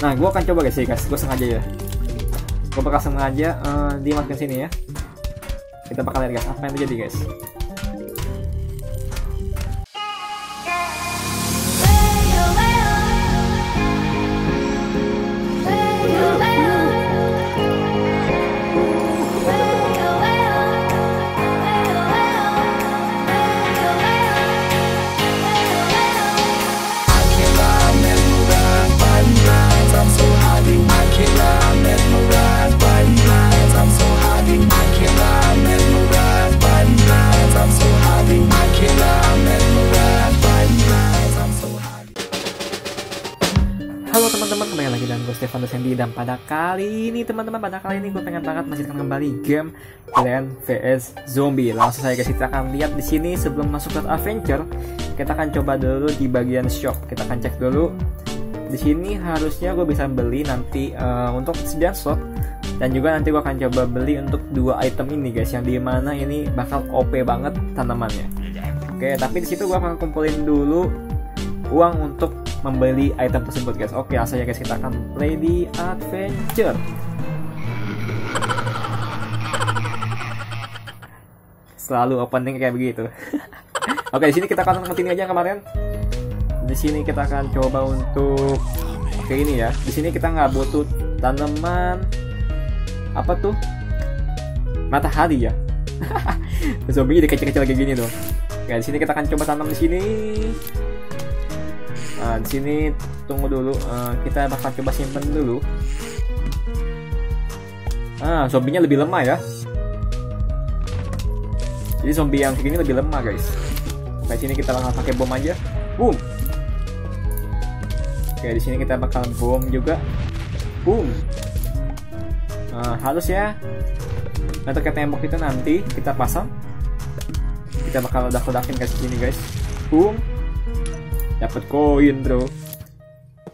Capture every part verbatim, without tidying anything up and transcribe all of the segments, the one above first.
Nah, gue akan coba guys, ya guys. Gue sengaja ya. Gue bakal sengaja uh, dimasukin sini ya. Kita bakal lihat guys apa yang terjadi guys. Dan pada kali ini teman-teman, pada kali ini gue pengen banget masihkan kembali game Plants versus Zombie. Langsung saja guys, kita akan lihat di sini sebelum masuk ke adventure, kita akan coba dulu di bagian shop. Kita akan cek dulu. Di sini harusnya gue bisa beli nanti uh, untuk sediaan slot, dan juga nanti gue akan coba beli untuk dua item ini guys, yang dimana ini bakal O P banget tanamannya. Oke, tapi di situ gue akan kumpulin dulu uang untuk membeli item tersebut guys. Oke, langsung ya guys, kita akan play di adventure. Selalu opening kayak begitu. Oke, di sini kita akan continue aja yang kemarin. Di sini kita akan coba untuk kayak ini ya. Di sini kita nggak butuh tanaman apa tuh? Matahari ya. Zombie dikecil-kecil kayak gini tuh. Oke, di sini kita akan coba tanam di sini. Nah, di sini tunggu dulu, uh, kita bakal coba simpen dulu. Ah, zombinya lebih lemah ya. Jadi zombie yang begini lebih lemah guys. Nah, di sini kita bakal pakai bom aja, boom. Oke, di sini kita bakal bom juga, boom. Nah, halus ya. Nah, terkait tembok itu nanti kita pasang. Kita bakal ledak-ledakin guys di sini guys, boom. Dapat koin bro.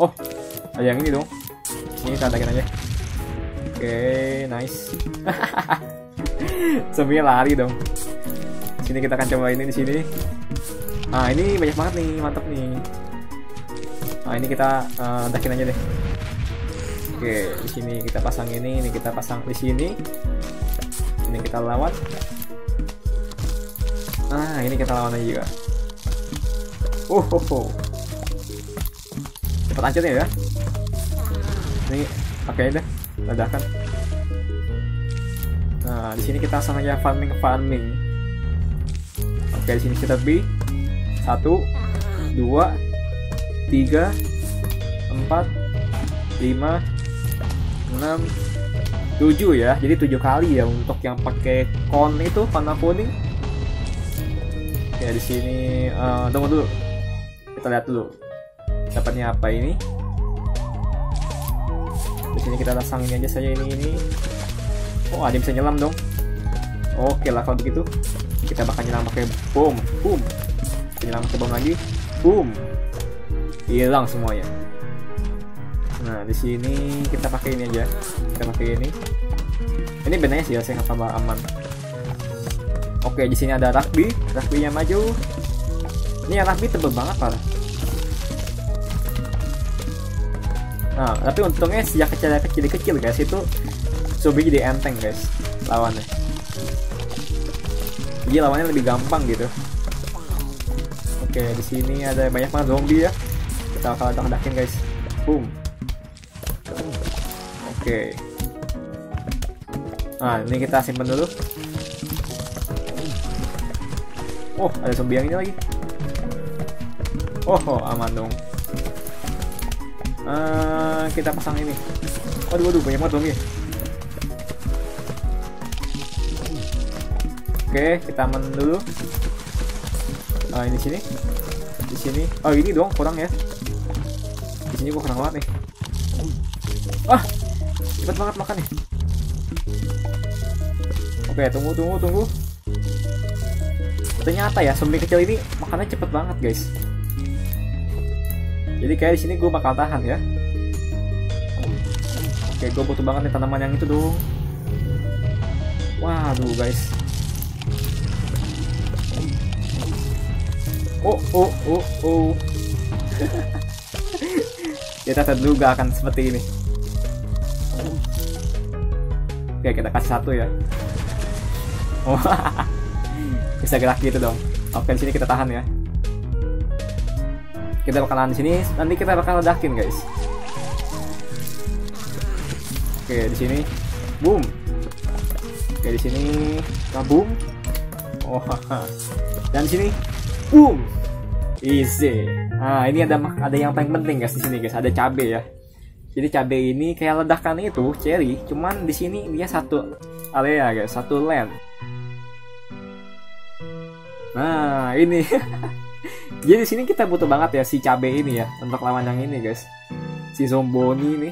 Oh, ada yang ini dong. Ini tandakan aja. Oke, okay, nice. Zombie lari dong. Sini kita akan coba ini di sini. Nah, ini banyak banget nih, mantap nih. Nah, ini kita uh, tandakin aja deh. Oke, okay, di sini kita pasang ini, ini kita pasang di sini. Ini kita lawan. Nah, ini kita lawan aja juga. Oh, oh, oh. Cepat hancurnya ya. Ini pakai deh, ledakan. Nah, di sini kita langsung aja farming farming. Oke, di sini kita B. Satu, dua, tiga, empat, lima, enam, tujuh ya. Jadi tujuh kali ya untuk yang pakai kon itu warna kuning. Oke, di sini uh, tunggu dulu. Kita lihat dulu dapatnya apa ini. Di sini kita pasang ini aja saja, ini ini. Oh, ada yang bisa nyelam dong. Oke lah kalau begitu, kita bakal nyelam pakai bom, boom. Kita nyelam pakai bom lagi, boom. Hilang semuanya. Nah, di sini kita pakai ini aja. Kita pakai ini. Ini benarnya sih ya, saya nggak tambah aman. Oke, di sini ada rugby, rugby-nya maju. Ini rugby tebel banget parah. Nah, tapi untungnya sejak kecil-kecil guys itu zombie jadi enteng guys lawannya. Jadi lawannya lebih gampang gitu. Oke, di sini ada banyak banget zombie ya. Kita bakal ledak-ledakin guys. Boom. Oke. Nah, ini kita simpen dulu. Oh, ada zombie yang ini lagi. Oh, oh aman dong. Uh, kita pasang ini. Waduh, waduh, banyak banget zombie. Oke, kita aman dulu. Uh, ini sini, di sini. Oh, ini doang kurang ya. Di sini gua kurang banget nih. Ah, cepet banget makan nih. Oke, tunggu, tunggu, tunggu. Ternyata ya zombie kecil ini makannya cepet banget guys. Jadi kayak di sini gue bakal tahan ya. Oke, gue butuh banget nih tanaman yang itu dong. Waduh guys. Oh oh oh oh. Kita terduga akan seperti ini. Oke, kita kasih satu ya. Oh, bisa gerak gitu dong. Oke, di sini kita tahan ya. Kita bakalan di sini. Nanti kita bakal ledakin guys. Oke, di sini, boom. Oke, di sini, kabum. Oh, dan di sini, boom. Easy. Nah, ini ada ada yang paling penting guys di sini guys. Ada cabai ya. Jadi cabai ini kayak ledakan itu, cherry, cuman di sini dia satu area guys, satu land. Nah, ini. Jadi di sini kita butuh banget ya si cabai ini ya untuk lawan yang ini guys. Si zomboni ini.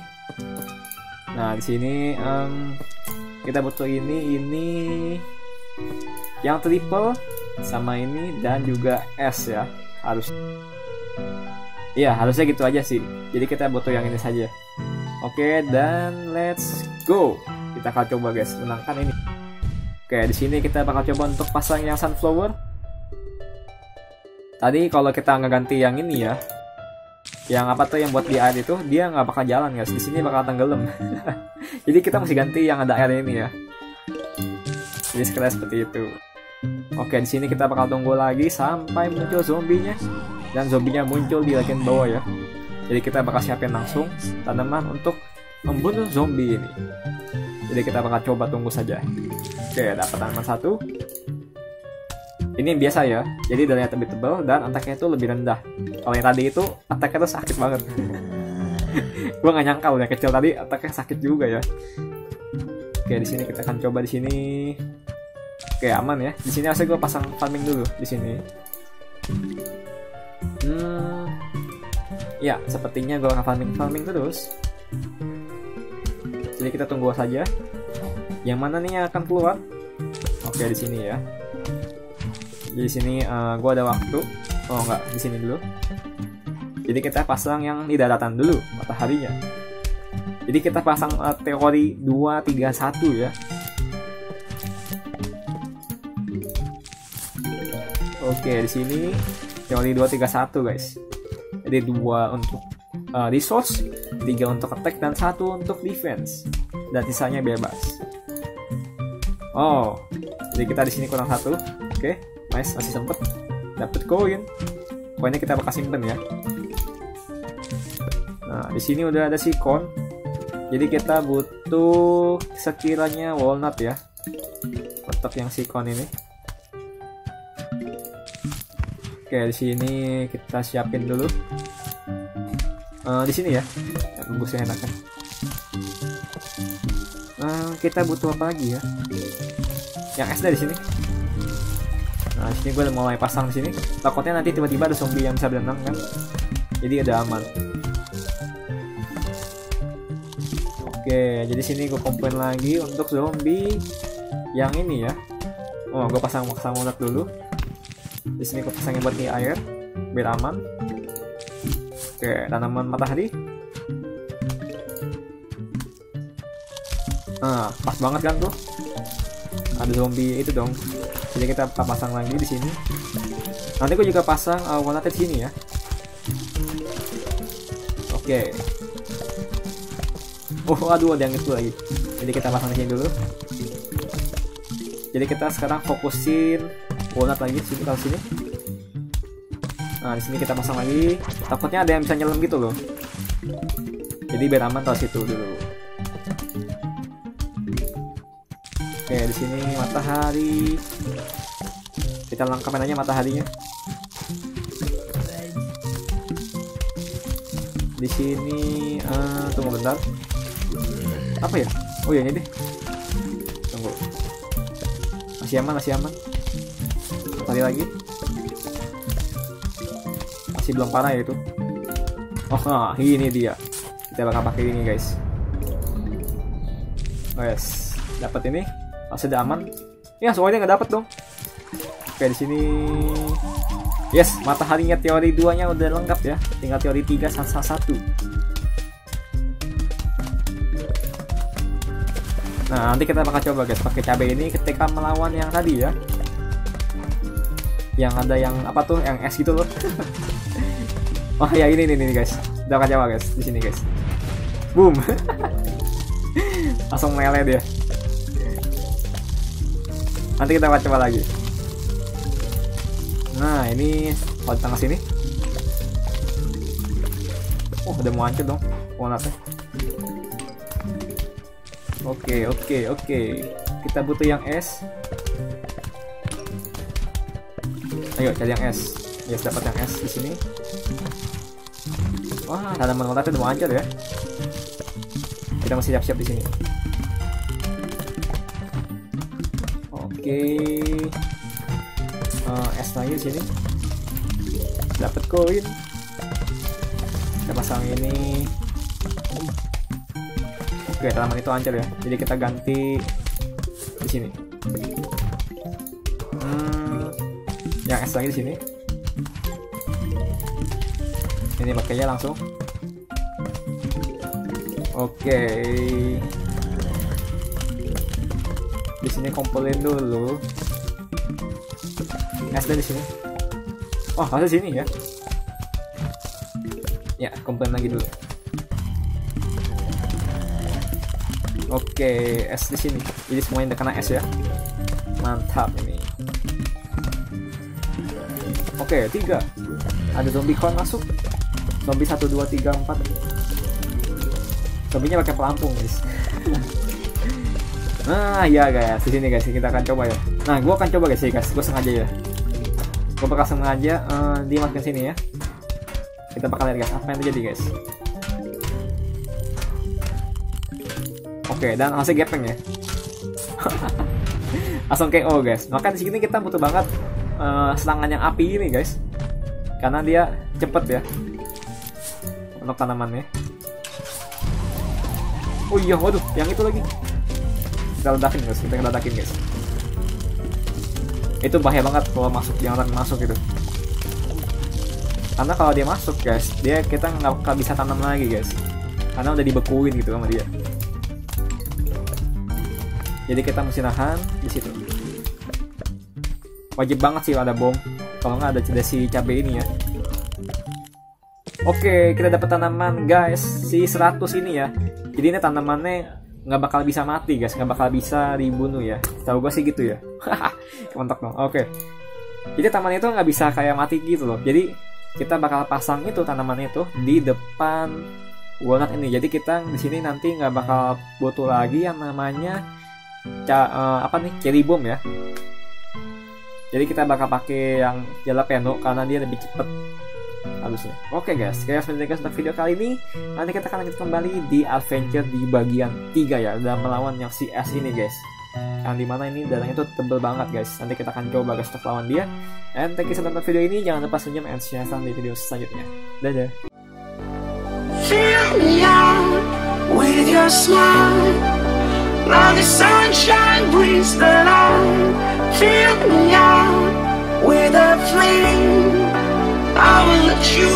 Nah, di sini um, kita butuh ini, ini yang triple sama ini dan juga S ya. Harus. Iya, harusnya gitu aja sih. Jadi kita butuh yang ini saja. Oke, dan let's go. Kita akan coba guys menangkan ini. Oke, di sini kita bakal coba untuk pasang yang sunflower. Tadi kalau kita nggak ganti yang ini ya, yang apa tuh yang buat di air itu, dia nggak bakal jalan guys. Di sini bakal tenggelam. Jadi kita mesti ganti yang ada air ini ya. Jadi sekedar seperti itu. Oke, di sini kita bakal tunggu lagi sampai muncul zombinya. Dan zombinya muncul di bagian bawah ya. Jadi kita bakal siapin langsung tanaman untuk membunuh zombie ini. Jadi kita bakal coba tunggu saja. Oke, dapat tanaman satu. Ini yang biasa ya. Jadi daya lebih tebal dan attack-nya itu lebih rendah. Kalau yang tadi itu attack-nya tuh sakit banget. Gue gak nyangka udah kecil tadi attack-nya sakit juga ya. Oke, di sini kita akan coba di sini. Oke, aman ya. Di sini harusnya gue pasang farming dulu di sini. Hmm, ya sepertinya gue akan farming farming terus. Jadi kita tunggu saja. Yang mana nih yang akan keluar? Oke, di sini ya. Di sini uh, gue ada waktu. Oh enggak, di sini dulu. Jadi kita pasang yang di daratan dulu mataharinya. Jadi kita pasang uh, teori dua tiga satu ya. Oke, di sini teori dua tiga satu guys. Jadi dua untuk uh, resource, tiga untuk attack dan satu untuk defense. Dan sisanya bebas. Oh, jadi kita di sini kurang satu. Oke, nice, masih sempet. Dapat koin. Koinnya kita bakal simpen ya. Nah, di sini udah ada si corn. Jadi kita butuh sekiranya walnut ya. Untuk yang si corn ini. Oke, di sini kita siapin dulu. Uh, di sini ya, bungkusnya enak kan. Uh, kita butuh apa lagi ya? Yang es dari sini. Nah, di sini gue udah mulai pasang di sini. Takutnya nanti tiba-tiba ada zombie yang bisa berenang kan. Jadi ada aman. Oke, jadi sini gue komplain lagi untuk zombie yang ini ya. Oh, gue pasang pasang ulat dulu. Di sini gue pasangin buat di air biar aman. Oke, tanaman matahari. Nah, pas banget kan tuh ada zombie itu dong. Jadi kita pasang lagi di sini. Nanti gue juga pasang uh, warna di sini ya. Oke. Oh aduh, ada yang itu lagi. Jadi kita pasang di sini dulu. Jadi kita sekarang fokusin walnut lagi sini kalau sini. Nah, di sini kita pasang lagi. Takutnya ada yang bisa nyelam gitu loh. Jadi biar aman taruh situ dulu. Oke, di sini matahari. Kita lengkapin aja mataharinya. Di sini uh, tunggu bentar. Apa ya? Oh ya ini deh. Tunggu. Masih aman, masih aman. Tadi lagi masih belum parah ya itu. Oh nah, ini dia, kita bakal pakai ini guys. Oh yes, dapat ini. Oh, sudah aman ya, soalnya nggak dapat dong. Oke, di sini yes, mataharinya teori dua nya udah lengkap ya, tinggal teori tiga salah satu. Nah, nanti kita bakal coba guys pakai cabai ini ketika melawan yang tadi ya, yang ada yang apa tuh yang es gitu loh. Oh ya, ini nih guys, Udah Jawa guys, di sini guys. Boom. Langsung melee dia. Nanti kita coba lagi. Nah, ini kalau di tengah sini. Oh, udah mau hancur dong pohonnya. Oke, oke, oke. Kita butuh yang es. Ayo cari yang es. Yes, dapat yang es di sini. Wah, tanaman kotak itu mau hancur ya. Kita masih siap-siap di sini. Oke, uh, es lagi di sini. Dapat koin. Kita pasang ini. Oke, tanaman itu hancur ya. Jadi kita ganti di sini. Hmm, yang es lagi di sini. Ini pakainya langsung. Oke, di sini kumpulin dulu es dari sini. Oh, harus di sini ya. Ya, kumpulin lagi dulu. Oke, es di sini. Jadi semuanya udah kena es ya. Mantap ini. Oke, tiga. Ada zombie kon masuk. Zombie satu, dua, tiga, empat. Zombinya pakai pelampung guys. Nah ya guys, di sini guys kita akan coba ya. Nah, gue akan coba guys, guys. Gue sengaja ya. Gue bakal sengaja uh, dimasukin sini ya. Kita bakal lihat guys apa yang terjadi guys. Oke, dan langsung gepeng ya. Langsung K O guys. Maka di sini kita butuh banget uh, serangan yang api ini guys. Karena dia cepet ya. Untuk tanamannya. Oh iya, waduh, yang itu lagi. Kita ledakin guys, kita ledakin guys. Itu bahaya banget kalau masuk, yang orang masuk itu. Karena kalau dia masuk guys, dia kita nggak bisa tanam lagi guys. Karena udah dibekuin gitu sama dia. Jadi kita mesti nahan di situ. Wajib banget sih ada bom. Kalau nggak ada cedasi cabai ini ya. Oke, kita dapat tanaman guys, si seratus ini ya. Jadi ini tanamannya nggak bakal bisa mati guys, nggak bakal bisa dibunuh ya. Tahu gue sih gitu ya. Mentok dong. Oke. Jadi tanaman itu nggak bisa kayak mati gitu loh. Jadi kita bakal pasang itu tanaman itu di depan walnut ini. Jadi kita di sini nanti nggak bakal butuh lagi yang namanya ca uh, apa nih cherry bomb ya. Jadi kita bakal pakai yang jalapeno karena dia lebih cepet. Habisnya. Oke guys, kayak seperti untuk video kali ini. Nanti kita akan lanjut kembali di adventure di bagian tiga ya, dalam melawan yang si S ini guys. Yang dimana ini darahnya itu tebel banget guys. Nanti kita akan coba guys untuk lawan dia. And thank you sudah nonton video ini. Jangan lupa senyum and share sampai video selanjutnya. Dadah. Fill me out with your smile. Now the sunshine brings the light. Fill me out with a flame. I will let you